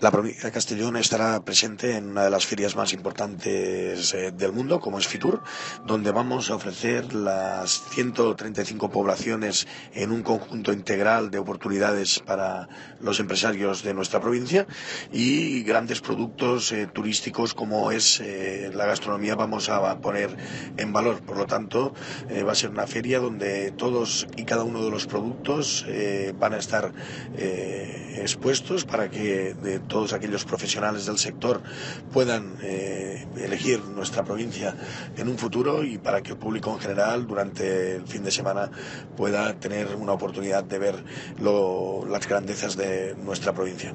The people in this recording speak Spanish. La provincia de Castellón estará presente en una de las ferias más importantes del mundo, como es Fitur, donde vamos a ofrecer las 135 poblaciones en un conjunto integral de oportunidades para los empresarios de nuestra provincia y grandes productos turísticos como es la gastronomía. Vamos a poner en valor, por lo tanto, va a ser una feria donde todos y cada uno de los productos van a estar expuestos para que todos aquellos profesionales del sector puedan elegir nuestra provincia en un futuro y para que el público en general durante el fin de semana pueda tener una oportunidad de ver las grandezas de nuestra provincia.